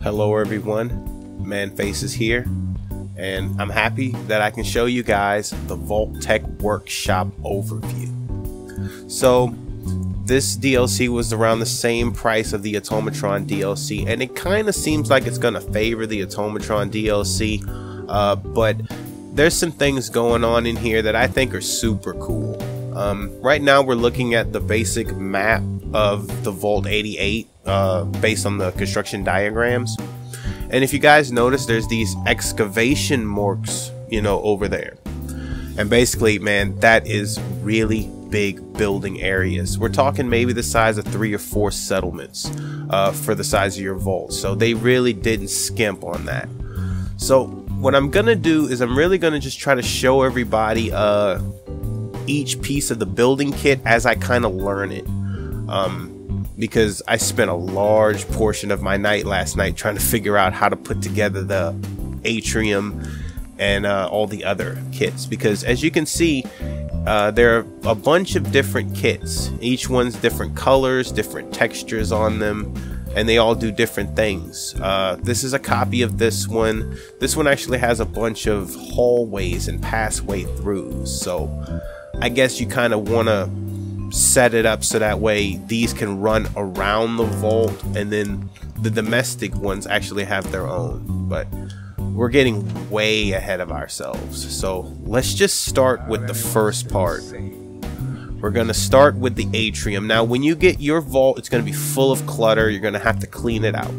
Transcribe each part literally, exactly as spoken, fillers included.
Hello everyone, Manny Faces here, and I'm happy that I can show you guys the Vault-Tec workshop overview. So this D L C was around the same price of the Automatron D L C, and it kind of seems like it's going to favor the Automatron D L C, uh, but there's some things going on in here that I think are super cool. Um, right now we're looking at the basic map of the Vault eighty-eight uh, based on the construction diagrams, and if you guys notice, there's these excavation marks, you know, over there, and basically, man, that is really big building areas. We're talking maybe the size of three or four settlements uh, for the size of your vault, so they really didn't skimp on that. So what I'm gonna do is I'm really gonna just try to show everybody uh, each piece of the building kit as I kind of learn it. Um, because I spent a large portion of my night last night trying to figure out how to put together the Atrium and uh, all the other kits, because as you can see, uh, there are a bunch of different kits. Each one's different colors, different textures on them, and they all do different things. Uh, this is a copy of this one. This one actually has a bunch of hallways and passway throughs, so I guess you kind of want to set it up so that way these can run around the vault, and then the domestic ones actually have their own. But we're getting way ahead of ourselves, so let's just start with the first part. We're gonna start with the Atrium. Now when you get your vault, it's gonna be full of clutter. You're gonna have to clean it out,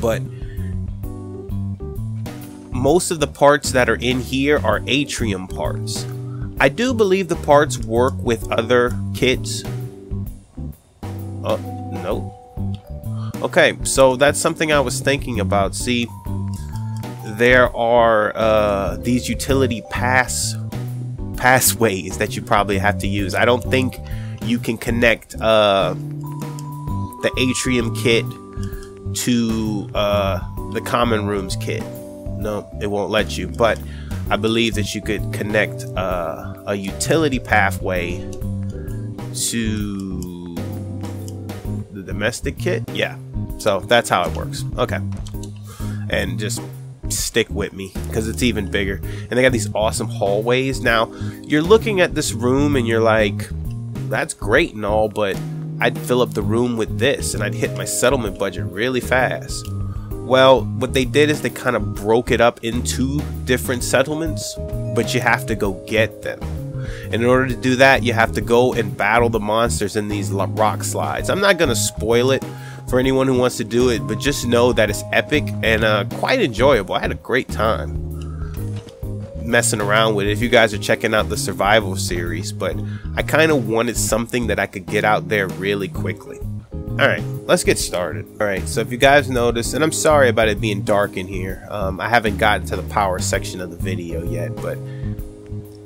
but most of the parts that are in here are Atrium parts. I do believe the parts work with other kits. Oh, no. Okay, so that's something I was thinking about. See, there are uh, these utility pass pathways that you probably have to use. I don't think you can connect uh, the Atrium kit to uh, the Common Rooms kit. No, it won't let you, but I believe that you could connect uh, a utility pathway to the domestic kit. Yeah, so that's how it works. Okay, and just stick with me because it's even bigger, and they got these awesome hallways. Now you're looking at this room and you're like, that's great and all, but I'd fill up the room with this and I'd hit my settlement budget really fast. Well, what they did is they kind of broke it up into different settlements, but you have to go get them. And in order to do that, you have to go and battle the monsters in these rock slides. I'm not going to spoil it for anyone who wants to do it, but just know that it's epic and uh, quite enjoyable. I had a great time messing around with it, if you guys are checking out the survival series, but I kind of wanted something that I could get out there really quickly. Alright, let's get started. Alright, so if you guys notice, and I'm sorry about it being dark in here, um, I haven't gotten to the power section of the video yet, but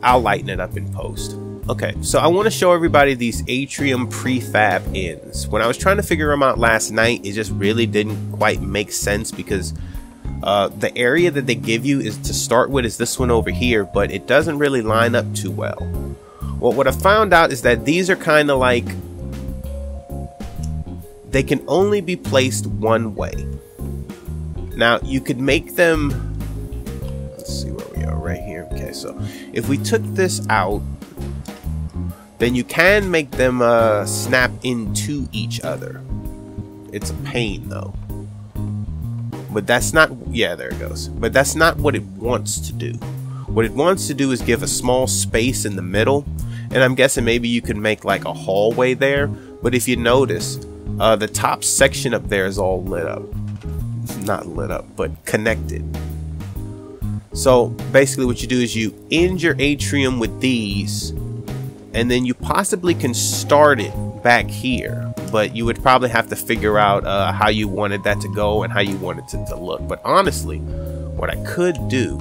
I'll lighten it up in post. Okay, so I want to show everybody these Atrium prefab ends. When I was trying to figure them out last night, it just really didn't quite make sense, because uh, the area that they give you is to start with is this one over here, but it doesn't really line up too well. Well, what I found out is that these are kind of like, they can only be placed one way. Now you could make them, let's see where we are right here. Okay, so if we took this out, then you can make them uh, snap into each other. It's a pain though, but that's not, yeah, there it goes. But that's not what it wants to do. What it wants to do is give a small space in the middle, and I'm guessing maybe you could make like a hallway there. But if you notice, Uh, the top section up there is all lit up. Not lit up, but connected. So basically what you do is you end your Atrium with these, and then you possibly can start it back here, but you would probably have to figure out uh, how you wanted that to go and how you wanted it to look. But honestly, what I could do,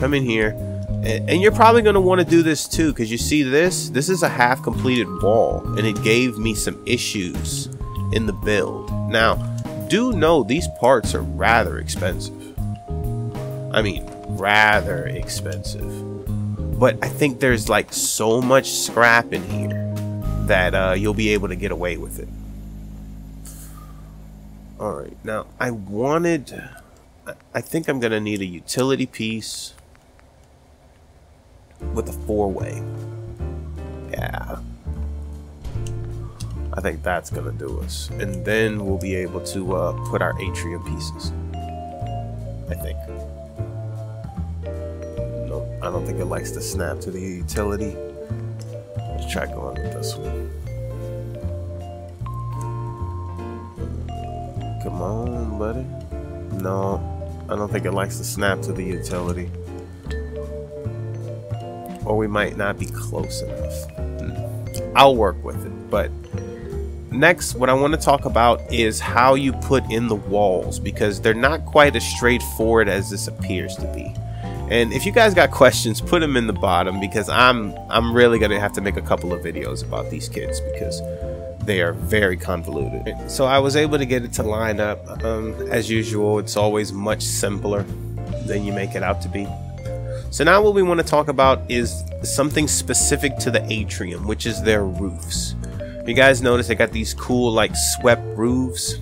come in here, and you're probably going to want to do this too, because you see this, this is a half completed wall, and it gave me some issues in the build. Now do know these parts are rather expensive. I mean, rather expensive, but I think there's like so much scrap in here that uh, you'll be able to get away with it. Alright, now I wanted... I think I'm going to need a utility piece with a four-way. Yeah. I think that's going to do us. And then we'll be able to uh, put our atrium pieces. I think. Nope, I don't think it likes to snap to the utility. Let's try going with this one. Come on, buddy. No, I don't think it likes to snap to the utility. Or we might not be close enough. I'll work with it, but next what I want to talk about is how you put in the walls, because they're not quite as straightforward as this appears to be. And if you guys got questions, put them in the bottom, because I'm I'm really gonna have to make a couple of videos about these kids, because they are very convoluted. So I was able to get it to line up. Um, as usual, it's always much simpler than you make it out to be. So now what we want to talk about is something specific to the atrium, which is their roofs. You guys notice they got these cool like swept roofs.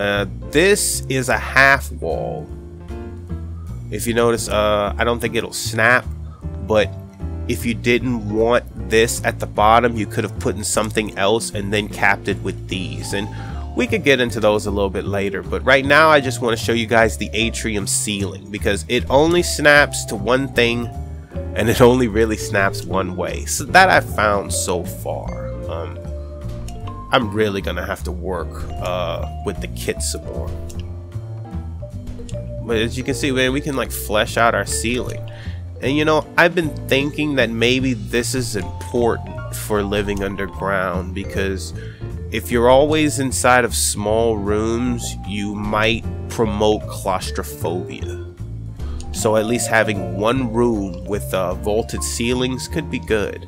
Uh, this is a half wall. If you notice, uh, I don't think it'll snap, but if you didn't want this at the bottom, you could have put in something else and then capped it with these, and we could get into those a little bit later. But right now I just want to show you guys the atrium ceiling, because it only snaps to one thing and it only really snaps one way. So that I found so far. um, I'm really gonna have to work uh, with the kit some more. But as you can see, man, we can like flesh out our ceiling. And you know, I've been thinking that maybe this is important for living underground, because if you're always inside of small rooms, you might promote claustrophobia. So at least having one room with uh, vaulted ceilings could be good.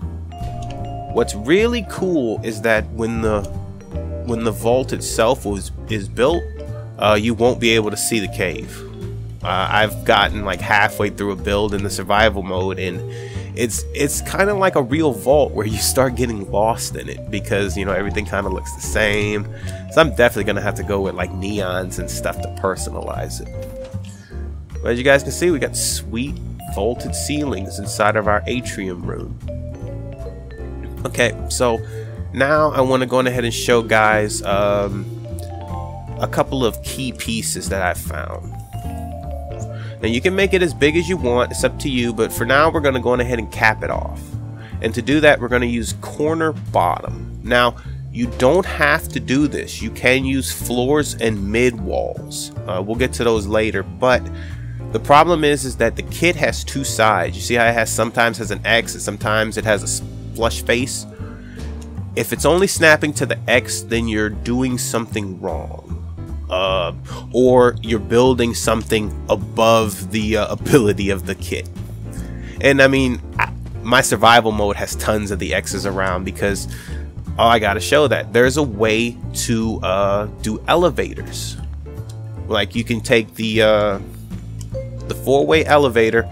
What's really cool is that when the when the vault itself was is built, uh, you won't be able to see the cave. Uh, I've gotten like halfway through a build in the survival mode, and it's it's kind of like a real vault where you start getting lost in it, because you know everything kind of looks the same. So I'm definitely gonna have to go with like neons and stuff to personalize it. But as you guys can see, we got sweet vaulted ceilings inside of our atrium room. Okay, so now I want to go ahead and show guys um, a couple of key pieces that I found. Now you can make it as big as you want, it's up to you, but for now we're going to go on ahead and cap it off. And to do that, we're going to use corner bottom. Now you don't have to do this, you can use floors and mid walls. Uh, we'll get to those later, but the problem is is that the kit has two sides. You see how it has sometimes has an X and sometimes it has a flush face. If it's only snapping to the X, then you're doing something wrong. Uh, or you're building something above the uh, ability of the kit. And I mean, I, my survival mode has tons of the X's around, because oh, I gotta show that there's a way to uh, do elevators. Like you can take the uh, the four-way elevator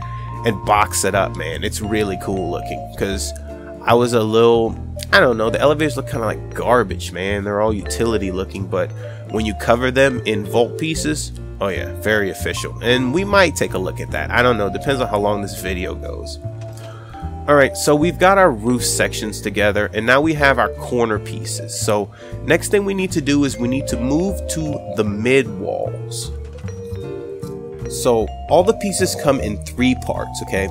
and box it up, man. It's really cool looking, because I was a little, I don't know, the elevators look kind of like garbage, man. They're all utility looking, but when you cover them in vault pieces, oh yeah, very official. And we might take a look at that. I don't know, depends on how long this video goes. Alright, so we've got our roof sections together, and now we have our corner pieces. So next thing we need to do is we need to move to the mid walls. So all the pieces come in three parts, okay?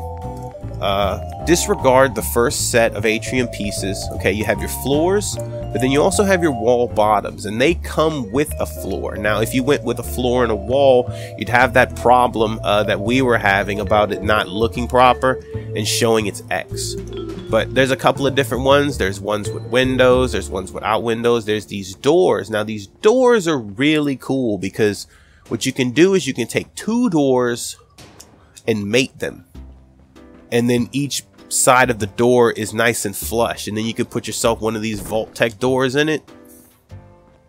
Uh, disregard the first set of atrium pieces. Okay, you have your floors, but then you also have your wall bottoms, and they come with a floor. Now if you went with a floor and a wall, you'd have that problem uh, that we were having about it not looking proper and showing its X. But there's a couple of different ones. There's ones with windows, there's ones without windows, there's these doors. Now these doors are really cool, because what you can do is you can take two doors and mate them, and then each side of the door is nice and flush, and then you can put yourself one of these Vault-Tec doors in it.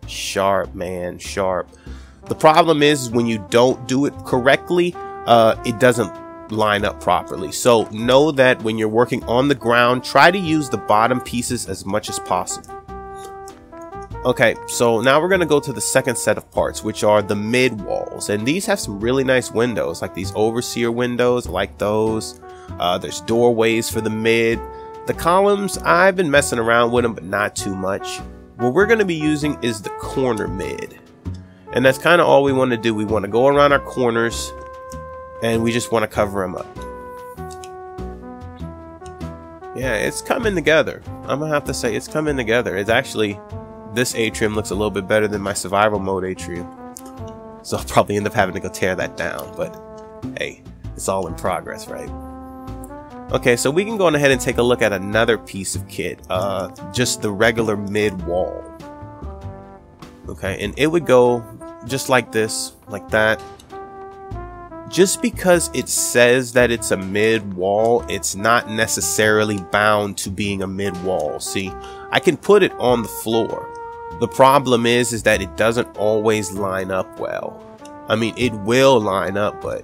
Sharp, man, sharp. The problem is when you don't do it correctly, uh, it doesn't line up properly. So know that when you're working on the ground, try to use the bottom pieces as much as possible. Okay, so now we're going to go to the second set of parts, which are the mid walls, and these have some really nice windows, like these overseer windows, like those. Uh, there's doorways for the mid. The columns, I've been messing around with them, but not too much. What we're going to be using is the corner mid, and that's kind of all we want to do. We want to go around our corners, and we just want to cover them up. Yeah, it's coming together. I'm gonna have to say it's coming together. It's actually, this atrium looks a little bit better than my survival mode atrium. So I'll probably end up having to go tear that down, but hey, it's all in progress, right? Okay, so we can go on ahead and take a look at another piece of kit, uh, just the regular mid wall. Okay, and it would go just like this, like that. Just because it says that it's a mid wall, it's not necessarily bound to being a mid wall. See, I can put it on the floor. The problem is, is that it doesn't always line up well. I mean, it will line up, but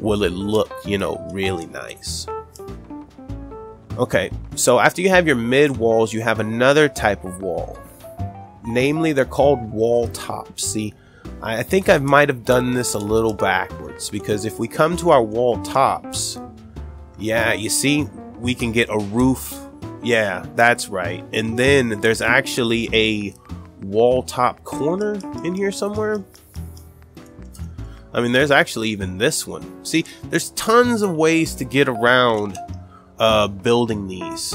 will it look, you know, really nice? Okay, so after you have your mid walls, you have another type of wall. Namely, they're called wall tops. See, I think I might have done this a little backwards, because if we come to our wall tops, yeah, you see, we can get a roof. Yeah, that's right. And then there's actually a wall top corner in here somewhere. I mean, there's actually even this one. See, there's tons of ways to get around uh, building these.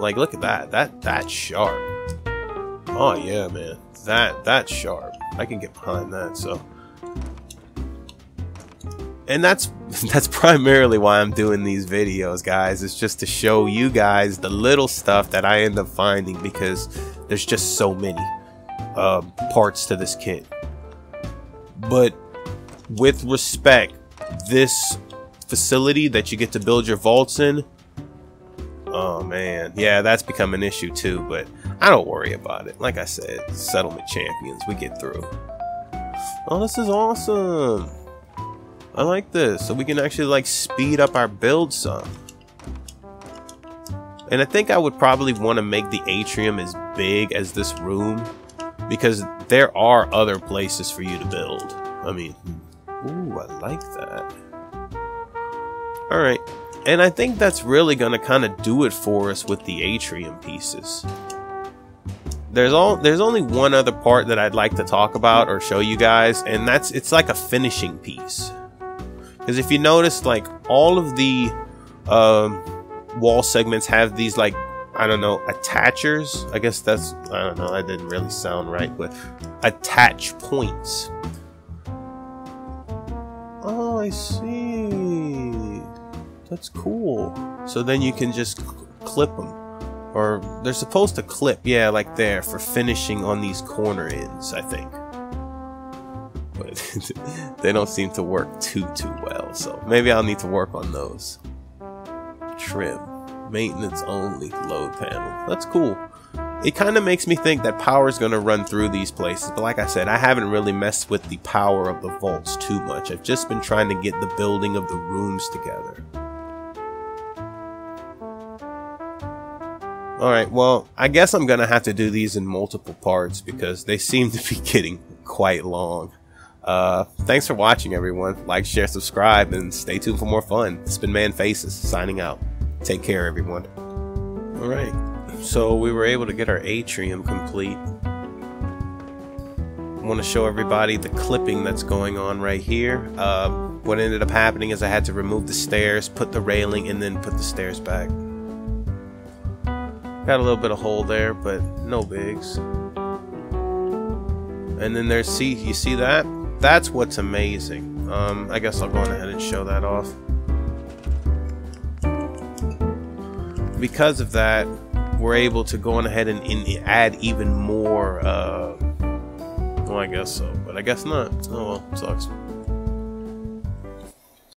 Like, look at that. That that's sharp. Oh yeah, man. That that's sharp. I can get behind that. So, and that's that's primarily why I'm doing these videos, guys. It's just to show you guys the little stuff that I end up finding, because there's just so many uh, parts to this kit. But with respect, this facility that you get to build your vaults in, oh man, yeah, that's become an issue too, but I don't worry about it. Like I said, settlement champions, we get through. Oh, this is awesome. I like this. So we can actually like speed up our build some. And I think I would probably want to make the atrium as big as this room, because there are other places for you to build. I mean, ooh, I like that. All right. And I think that's really going to kind of do it for us with the atrium pieces. There's all there's only one other part that I'd like to talk about or show you guys, and that's it's like a finishing piece. Because if you notice, like, all of the um, wall segments have these, like, I don't know, attachers. I guess that's, I don't know, that didn't really sound right, but attach points. Oh, I see. That's cool. So then you can just cl- clip them. Or they're supposed to clip, yeah, like there, for finishing on these corner ends, I think. But they don't seem to work too, too well, so maybe I'll need to work on those. Trim. Maintenance only load panel. That's cool. It kind of makes me think that power is going to run through these places, but like I said, I haven't really messed with the power of the vaults too much. I've just been trying to get the building of the rooms together. Alright, well, I guess I'm going to have to do these in multiple parts, because they seem to be getting quite long. Uh, thanks for watching, everyone. Like, share, subscribe, and stay tuned for more fun. It's been Manny Faces, signing out. Take care, everyone. Alright, so we were able to get our atrium complete. I want to show everybody the clipping that's going on right here. Uh, what ended up happening is I had to remove the stairs, put the railing, and then put the stairs back. Got a little bit of hole there, but no bigs. And then there's, see, you see that? That's what's amazing. Um, I guess I'll go on ahead and show that off. Because of that, we're able to go on ahead and, and add even more, uh, well, I guess so, but I guess not. Oh well, sucks.